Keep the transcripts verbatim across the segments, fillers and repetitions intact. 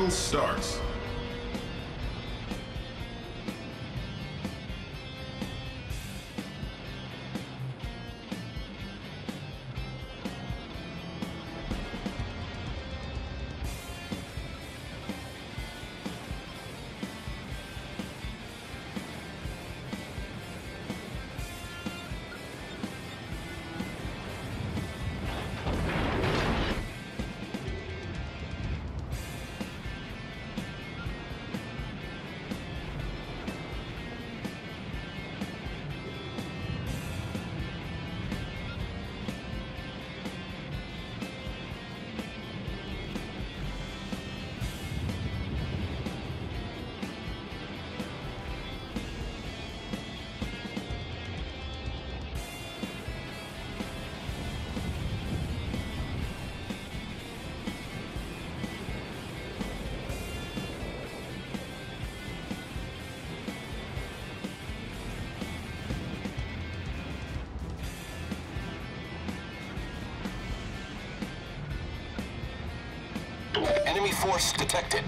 Battle starts. Enemy force detected.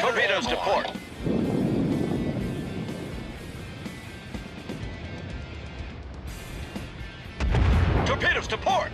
Torpedoes to port. Torpedoes to port.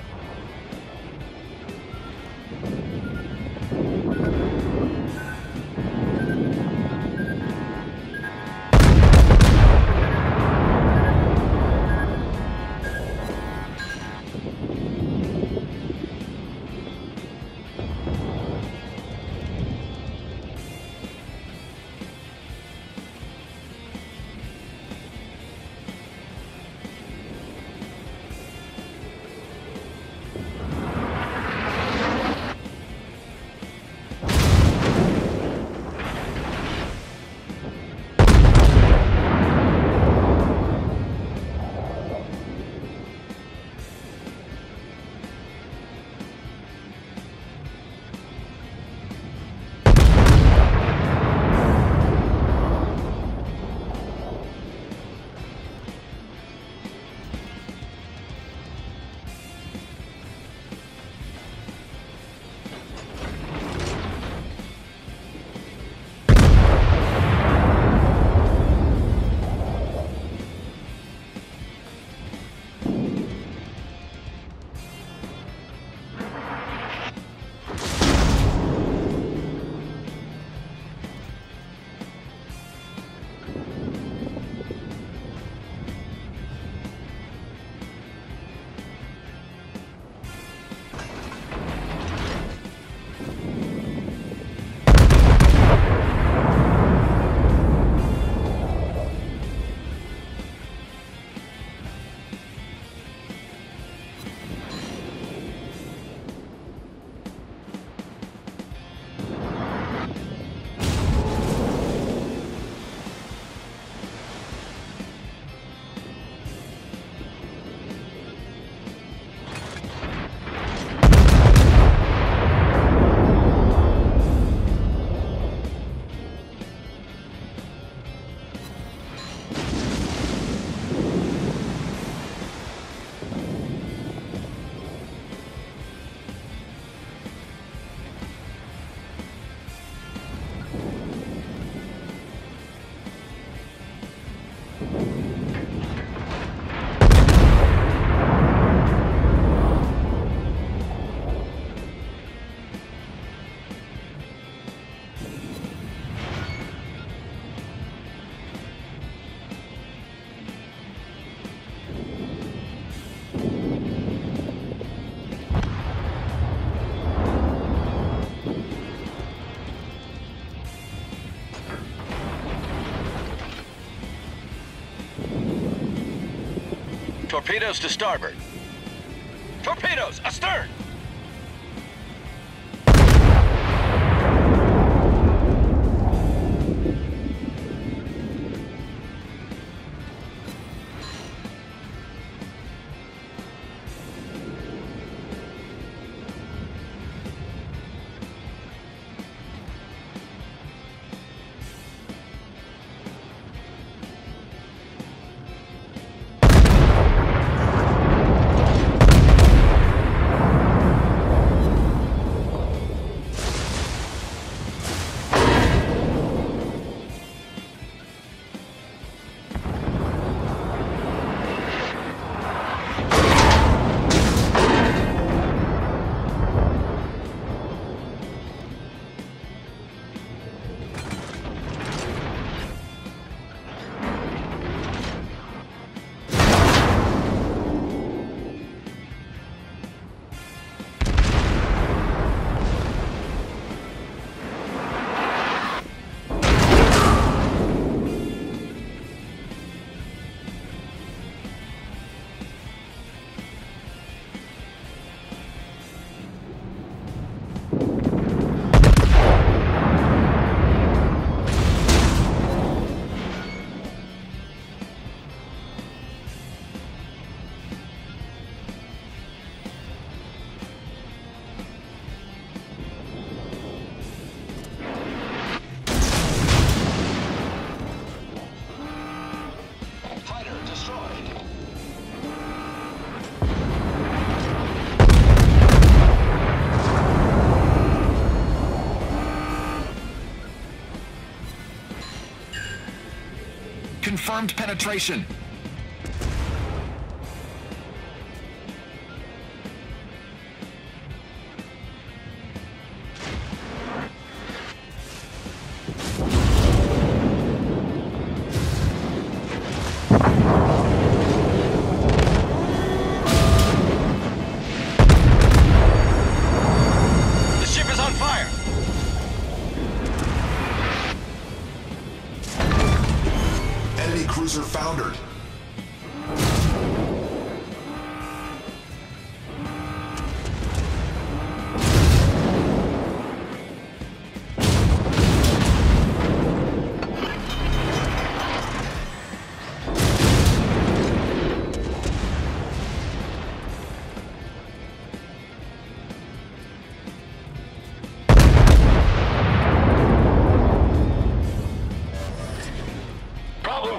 Torpedoes to starboard. Torpedoes astern! Confirmed penetration. Cruiser foundered.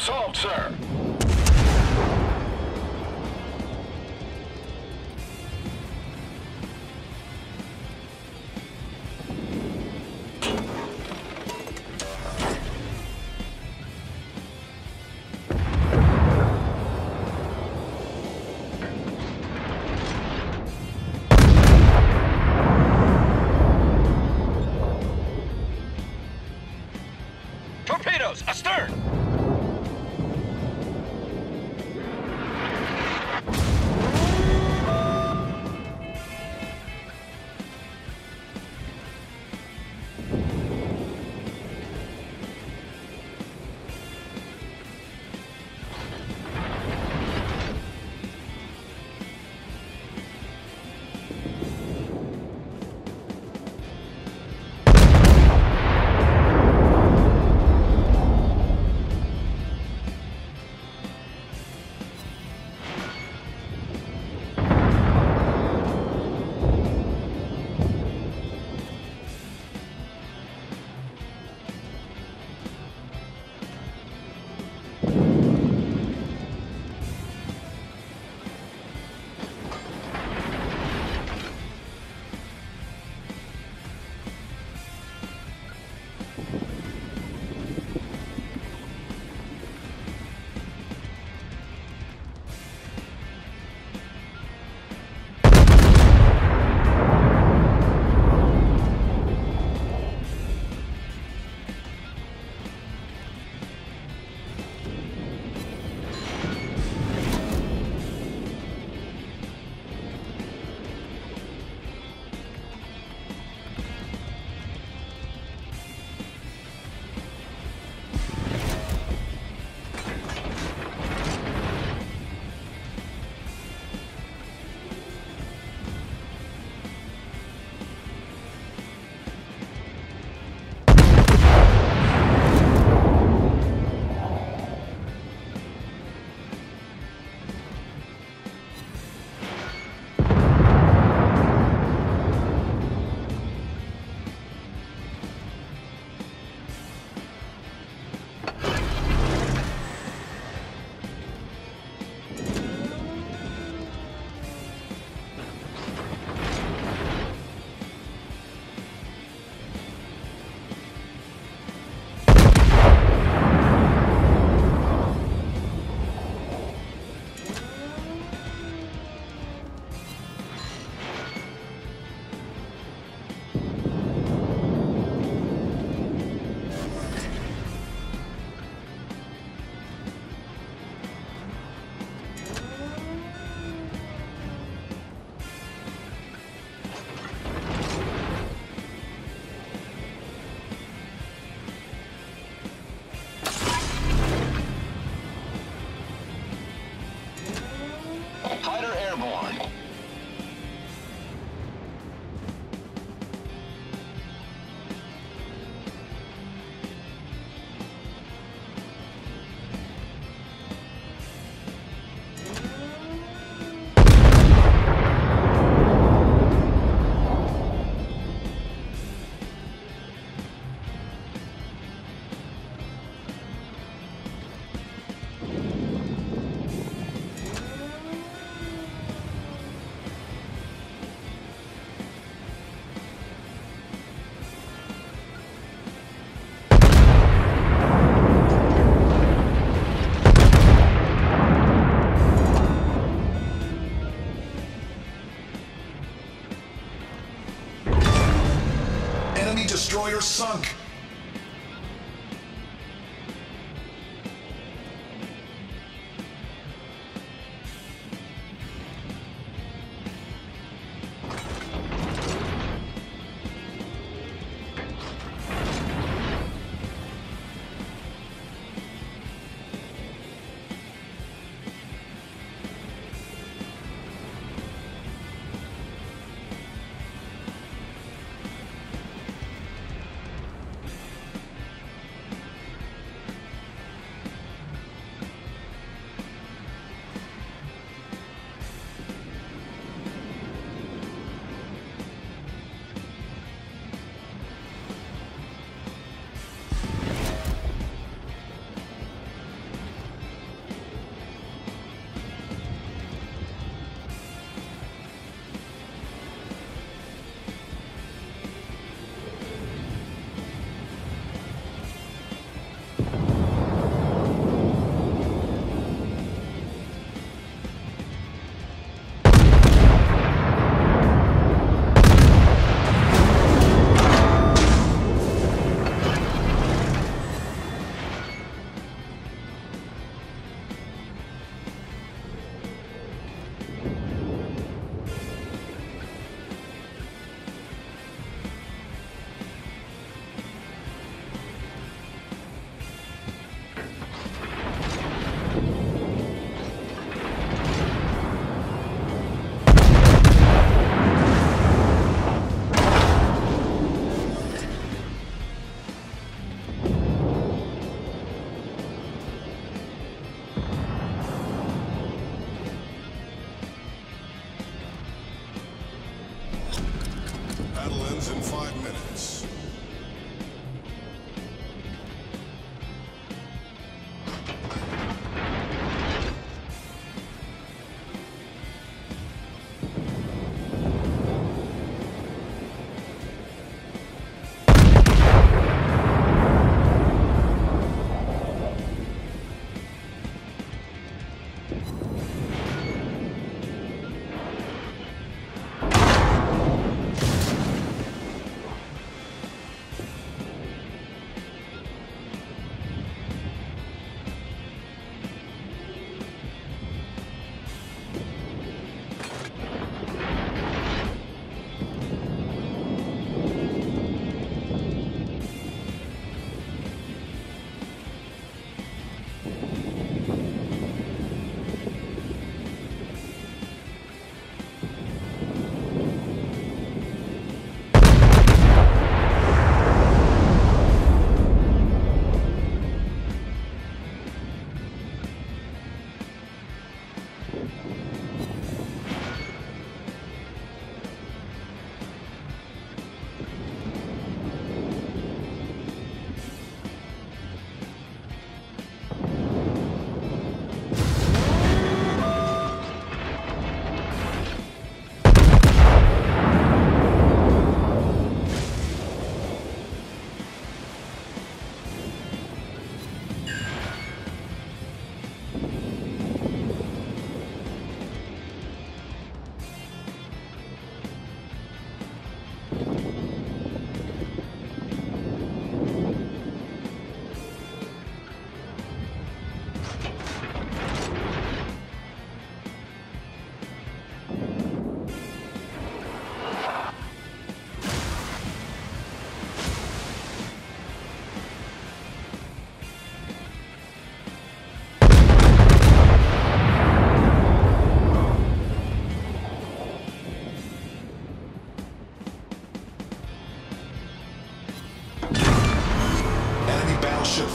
Solved, sir. Torpedoes astern! destroyer sunk.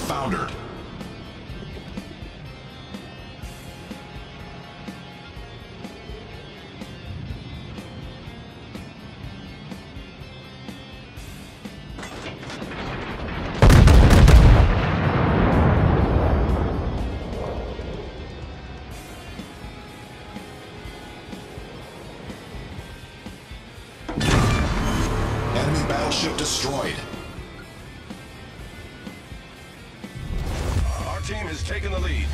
Foundered. Enemy battleship destroyed. Team has taken the lead.